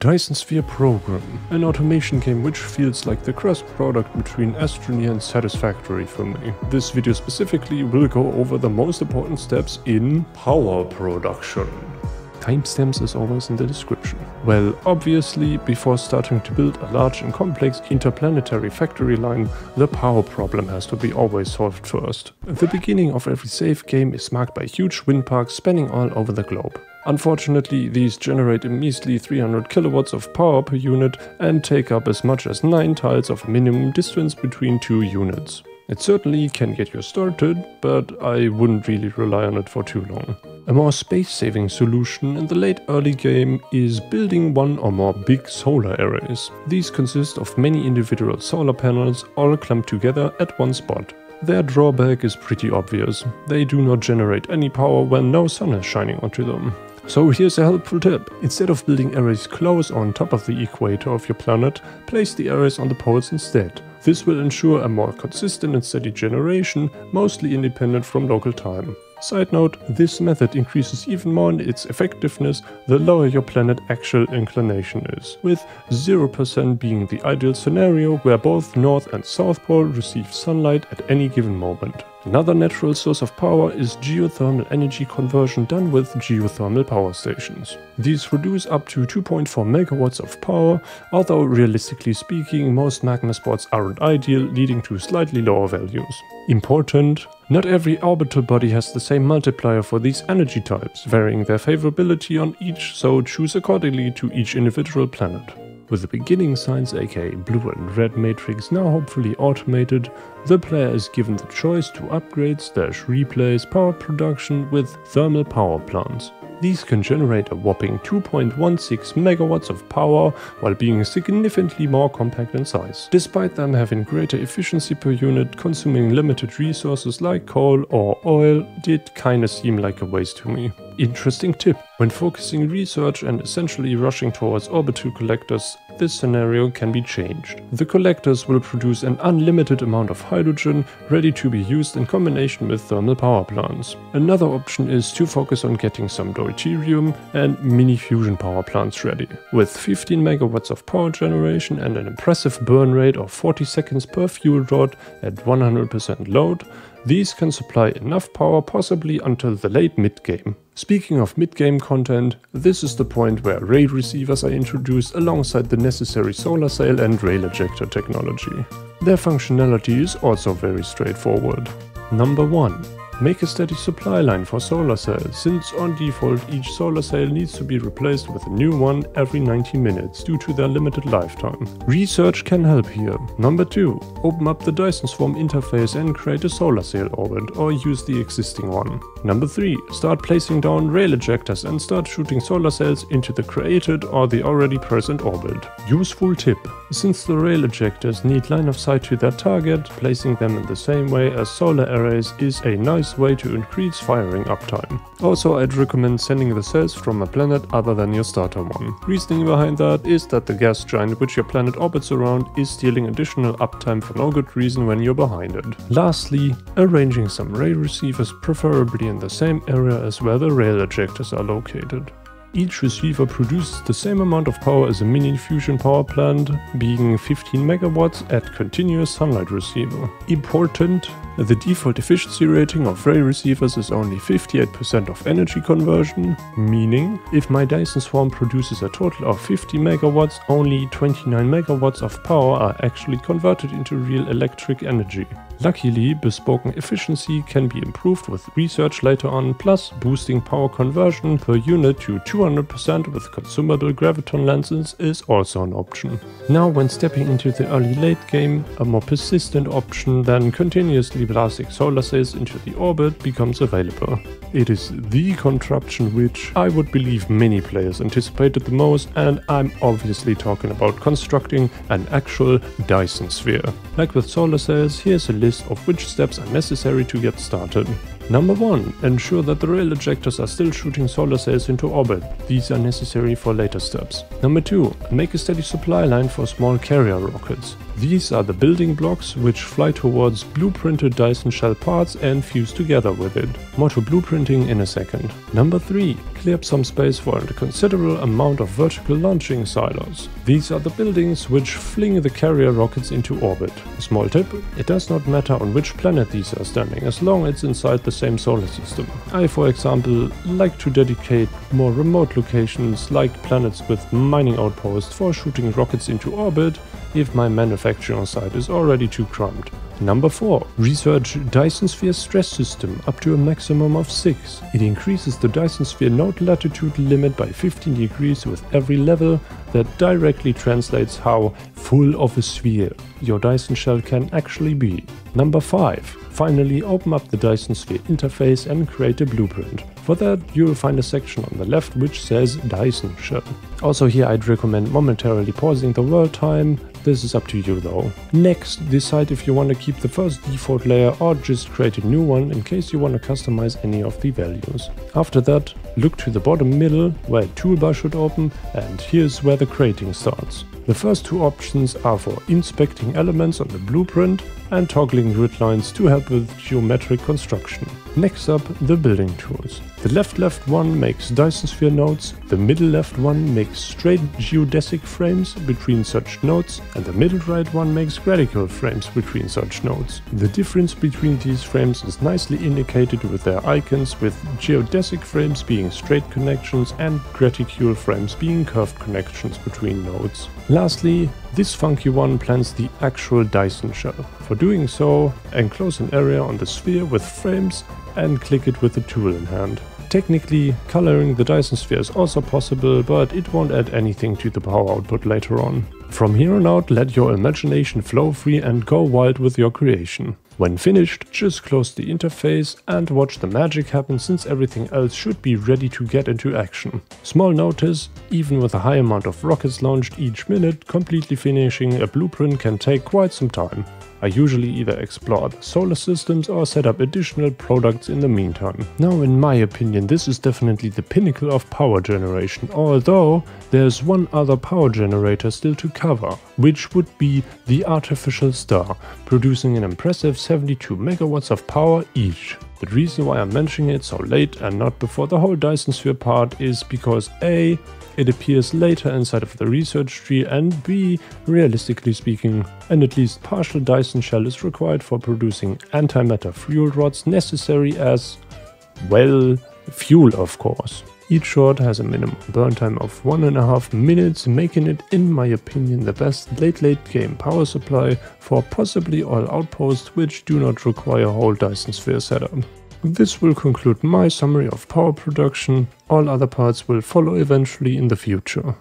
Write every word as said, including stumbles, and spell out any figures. Dyson Sphere Program, an automation game which feels like the cross product between Astroneer and Satisfactory for me. This video specifically will go over the most important steps in power production. Timestamps as always in the description. Well, obviously, before starting to build a large and complex interplanetary factory line, the power problem has to be always solved first. The beginning of every safe game is marked by huge wind parks spanning all over the globe. Unfortunately, these generate a measly three hundred kilowatts of power per unit and take up as much as nine tiles of minimum distance between two units. It certainly can get you started, but I wouldn't really rely on it for too long. A more space-saving solution in the late early game is building one or more big solar arrays. These consist of many individual solar panels all clumped together at one spot. Their drawback is pretty obvious. They do not generate any power when no sun is shining onto them. So here's a helpful tip. Instead of building arrays close or on top of the equator of your planet, place the arrays on the poles instead. This will ensure a more consistent and steady generation, mostly independent from local time. Side note, this method increases even more in its effectiveness the lower your planet's actual inclination is, with zero percent being the ideal scenario where both North and South Pole receive sunlight at any given moment. Another natural source of power is geothermal energy conversion done with geothermal power stations. These reduce up to two point four megawatts of power, although realistically speaking most magma spots aren't ideal, leading to slightly lower values. Important: not every orbital body has the same multiplier for these energy types, varying their favorability on each, so choose accordingly to each individual planet. With the beginning signs, aka blue and red matrix, now hopefully automated, the player is given the choice to upgrade slash replace power production with thermal power plants. These can generate a whopping two point one six megawatts of power while being significantly more compact in size, despite them having greater efficiency per unit. Consuming limited resources like coal or oil did kinda seem like a waste to me. Interesting tip: when focusing research and essentially rushing towards orbital collectors, this scenario can be changed. The collectors will produce an unlimited amount of hydrogen ready to be used in combination with thermal power plants. Another option is to focus on getting some deuterium and mini fusion power plants ready. With fifteen megawatts of power generation and an impressive burn rate of forty seconds per fuel rod at one hundred percent load, these can supply enough power possibly until the late mid-game. Speaking of mid-game content, this is the point where ray receivers are introduced alongside the necessary solar sail and rail ejector technology. Their functionality is also very straightforward. Number one. Make a steady supply line for solar cells, since on default each solar cell needs to be replaced with a new one every ninety minutes due to their limited lifetime. Research can help here. Number two. Open up the Dyson Swarm interface and create a solar cell orbit, or use the existing one. Number three. Start placing down rail ejectors and start shooting solar cells into the created or the already present orbit. Useful tip: since the rail ejectors need line of sight to their target, placing them in the same way as solar arrays is a nice way to increase firing uptime. Also, I'd recommend sending the cells from a planet other than your starter one. Reasoning behind that is that the gas giant which your planet orbits around is stealing additional uptime for no good reason when you're behind it. Lastly, arranging some ray receivers preferably in the same area as where the rail ejectors are located. Each receiver produces the same amount of power as a mini fusion power plant, being fifteen megawatts at continuous sunlight receiver. Important: the default efficiency rating of ray receivers is only fifty-eight percent of energy conversion, meaning if my Dyson Swarm produces a total of fifty megawatts, only twenty-nine megawatts of power are actually converted into real electric energy. Luckily, bespoken efficiency can be improved with research later on, plus boosting power conversion per unit to two hundred percent with consumable graviton lenses is also an option. Now, when stepping into the early-late game, a more persistent option than continuously blasting solar cells into the orbit becomes available. It is the contraption which I would believe many players anticipated the most, and I'm obviously talking about constructing an actual Dyson Sphere. Like with solar cells, here's a list of which steps are necessary to get started. Number one. Ensure that the rail ejectors are still shooting solar cells into orbit. These are necessary for later steps. Number two. Make a steady supply line for small carrier rockets. These are the building blocks which fly towards blueprinted Dyson Shell parts and fuse together with it. More to blueprinting in a second. Number three. Clear up some space for a considerable amount of vertical launching silos. These are the buildings which fling the carrier rockets into orbit. A small tip, it does not matter on which planet these are standing as long as it's inside the same solar system. I, for example, like to dedicate more remote locations like planets with mining outposts for shooting rockets into orbit if my manufacturing site is already too cramped. Number four. Research Dyson Sphere stress system up to a maximum of six. It increases the Dyson Sphere node latitude limit by fifteen degrees with every level. That directly translates how full of a sphere your Dyson Shell can actually be. Number five. Finally, open up the Dyson Sphere interface and create a blueprint. For that, you'll find a section on the left which says Dyson Shell. Also here I'd recommend momentarily pausing the world time. This is up to you though. Next, decide if you want to keep the first default layer or just create a new one in case you want to customize any of the values. After that, look to the bottom middle where a toolbar should open, and here's where the creating starts. The first two options are for inspecting elements on the blueprint and toggling grid lines to help with geometric construction. Next up, the building tools. The left left one makes Dyson Sphere nodes, the middle left one makes straight geodesic frames between such nodes, and the middle right one makes radical frames between such nodes. The difference between these frames is nicely indicated with their icons, with geodesic frames being straight connections and graticule frames being curved connections between nodes. Lastly, this funky one plants the actual Dyson Shell. For doing so, enclose an area on the sphere with frames and click it with the tool in hand. Technically, coloring the Dyson Sphere is also possible, but it won't add anything to the power output later on. From here on out, let your imagination flow free and go wild with your creation. When finished, just close the interface and watch the magic happen, since everything else should be ready to get into action. Small notice, even with a high amount of rockets launched each minute, completely finishing a blueprint can take quite some time. I usually either explore other solar systems or set up additional products in the meantime. Now, in my opinion, this is definitely the pinnacle of power generation, although there's one other power generator still to cover, which would be the artificial star, producing an impressive seventy-two megawatts of power each. The reason why I'm mentioning it so late and not before the whole Dyson Sphere part is because A. It appears later inside of the research tree, and B. Realistically speaking, an at least partial Dyson Shell is required for producing antimatter fuel rods necessary as, well, fuel of course. Each shot has a minimum burn time of one and a half minutes, making it, in my opinion, the best late late game power supply for possibly all outposts which do not require whole Dyson Sphere setup. This will conclude my summary of power production. All other parts will follow eventually in the future.